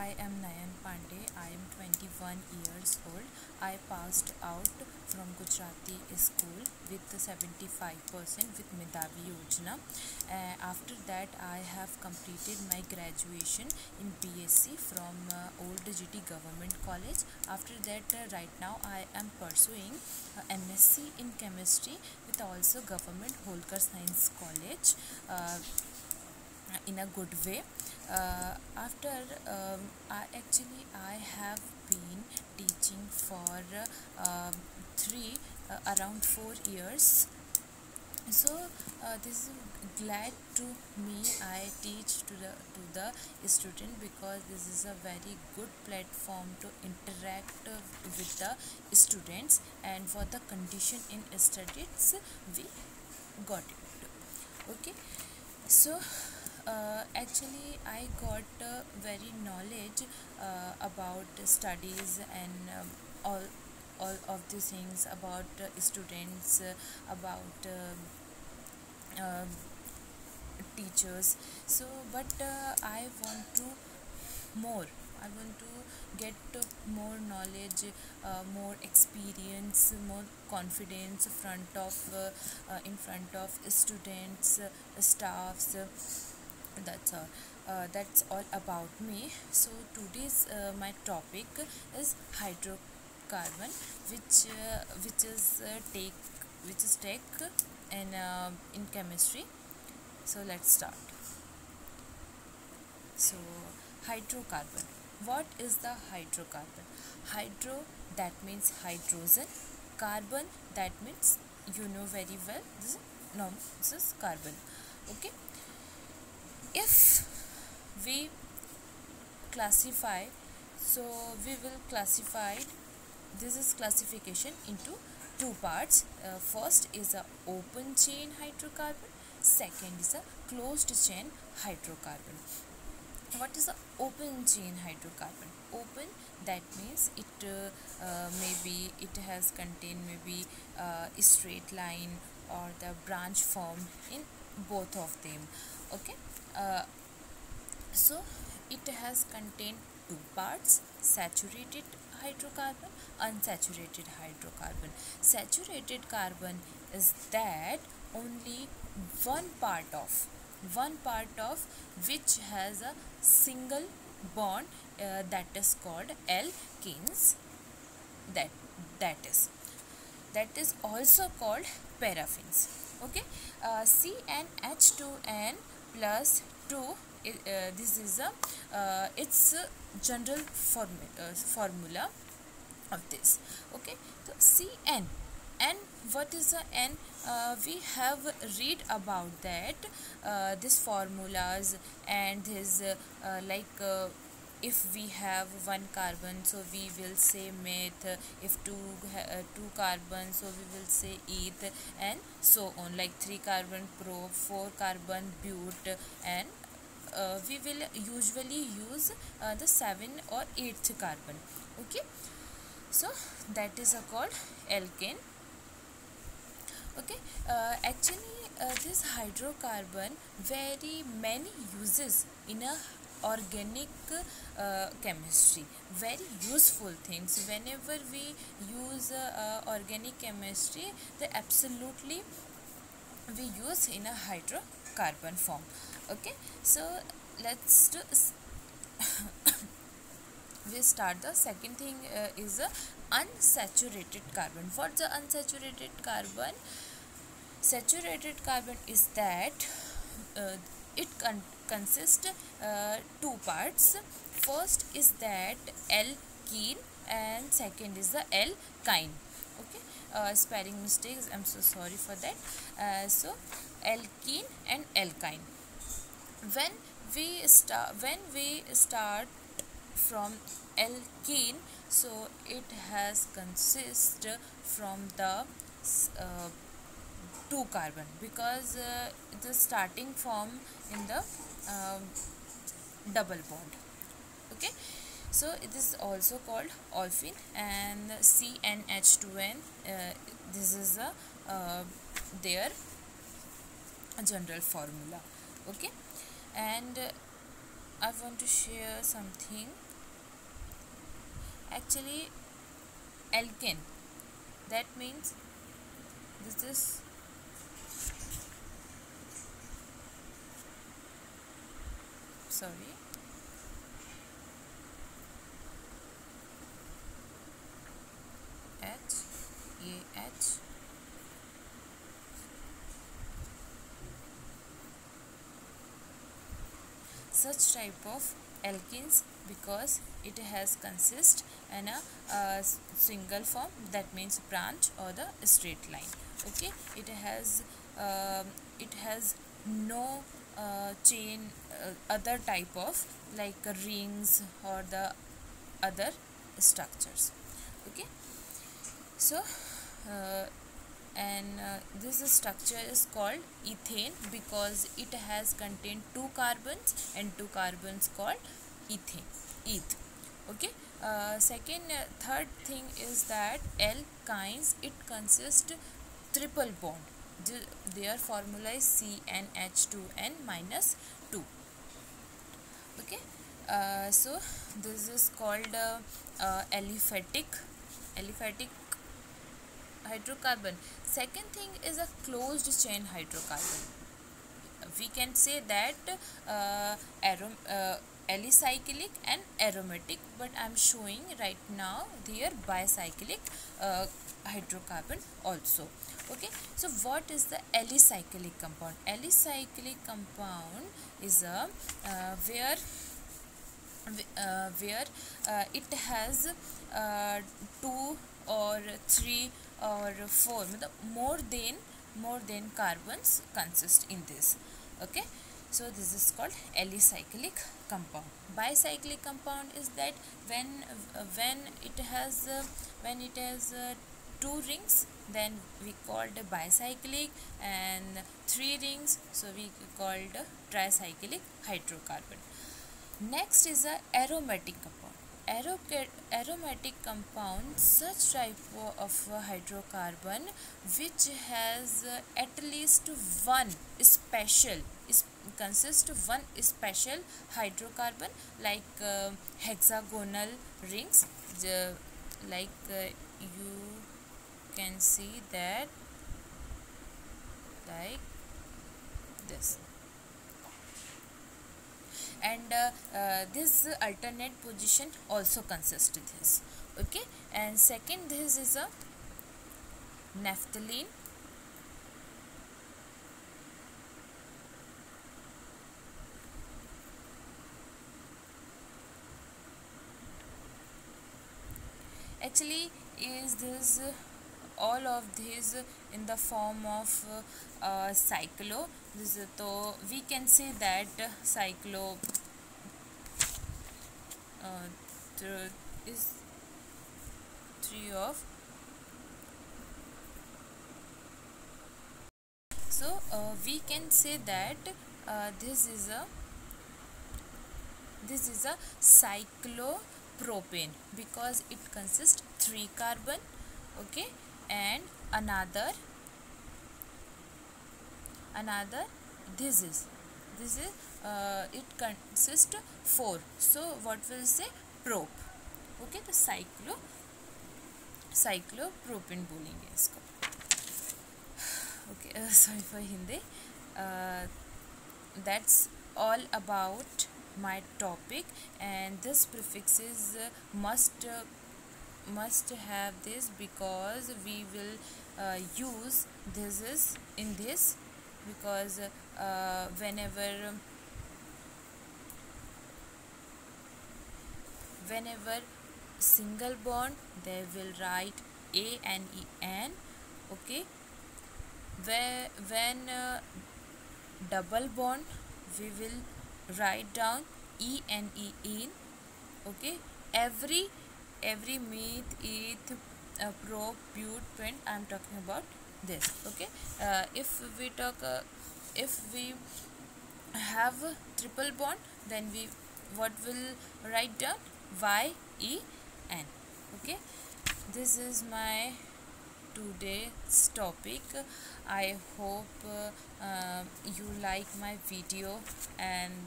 I am Nayan Pandey. I am 21 years old. I passed out from Gujarati School with 75% with Medhavi Yojana. After that, I have completed my graduation in B.Sc. from Old GDC Government College. After that, right now I am pursuing M.Sc. in Chemistry with also Government Holkar Science College. In a good way. I have been teaching for around 4 years. So this is glad to me. I teach to the student because this is a very good platform to interact with the students, and for the condition in studies we got it. Okay. So I got very knowledge about studies and all of the things about students, about teachers. So I want to more. I want to get more knowledge, more experience, more confidence in front of students, staffs. That's all. That's all about me. So today's my topic is hydrocarbon, which is tech in chemistry. So let's start. So hydrocarbon. What is the hydrocarbon? Hydro, that means hydrogen. Carbon, that means you know very well. This is carbon. Okay. If we classify, so we will classify, this is classification into two parts. First is a open chain hydrocarbon, second is a closed chain hydrocarbon. What is a open chain hydrocarbon? Open, that means it maybe it has contained maybe a straight line or the branch formed in both of them. Okay. So it has contained two parts: saturated hydrocarbon, unsaturated hydrocarbon. Saturated carbon is that only one part of which has a single bond, that is called alkenes. That is also called paraffins. Okay. CnH2n plus 2, this is its general formula of this. Okay. So Cn, and what is the n? We have read about that, this formulas, and his if we have one carbon, so we will say meth. If two carbons, so we will say eth, and so on. Like three carbon pro, four carbon bute, and we will usually use the 7th or 8th carbon. Okay, so that is called alkane. Okay, this hydrocarbon very many uses in a organic chemistry, very useful things. Whenever we use organic chemistry, they absolutely we use in a hydrocarbon form. Okay, so let's do we start. The second thing is unsaturated carbon. For the unsaturated carbon, saturated carbon is that it consists two parts. First is that alkene, and second is the alkyne. Okay, spelling mistakes, I'm so sorry for that. So alkene and alkyne. When we start from alkene, so it has consist from the two carbon, because the starting form in the double bond. Okay, so it is also called olefin, and CnH2n, this is their general formula. Okay, and I want to share something actually alkane. That means this is such type of alkenes, because it has consist in a single form, that means branch or the straight line. Okay, it has no chain, other type of like rings or the other structures. Okay, so this structure is called ethane because it has contained 2 carbons, and 2 carbons called ethane, eth. Okay, third thing is that alkynes, it consists triple bond. Their formula is CnH2n-2. Okay, so this is called aliphatic hydrocarbon. Second thing is a closed chain hydrocarbon. We can say that alicyclic and aromatic, but I am showing right now their bicyclic hydrocarbon also. Okay, so what is the alicyclic compound? Alicyclic compound is a where it has 2 or 3 or 4 more than carbons consist in this. Okay, so this is called alicyclic compound. Bicyclic compound is that when it has 2 rings, then we called bicyclic, and 3 rings, so we called tricyclic hydrocarbon. Next is a aromatic compound. Aromatic compound, such type of hydrocarbon which has at least one special hydrocarbon, like hexagonal rings, like you can see that, like this. And this alternate position also consists of this. Okay, and second, this is a naphthalene. Actually, is this all of these in the form of cyclo. This is, so we can say that cyclo is 3 of. So we can say that this is a cyclopropane because it consists 3 carbon. Okay, and another this is it consists 4, so what we'll say prop. Okay, the cyclopropane बोलेंगे इसको. Okay, sorry for Hindi. That's all about my topic, and this prefixes must have this because we will use this is in this, because whenever single bond, they will write ANEN. Okay, when double bond, we will write down ENEN. Okay, every meth, eth, prop, bute, pent, I am talking about this. Okay, if we have triple bond, then we what will write down YEN. Okay, this is my today's topic. I hope you like my video, and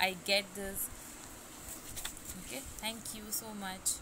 I get this Okay, thank you so much.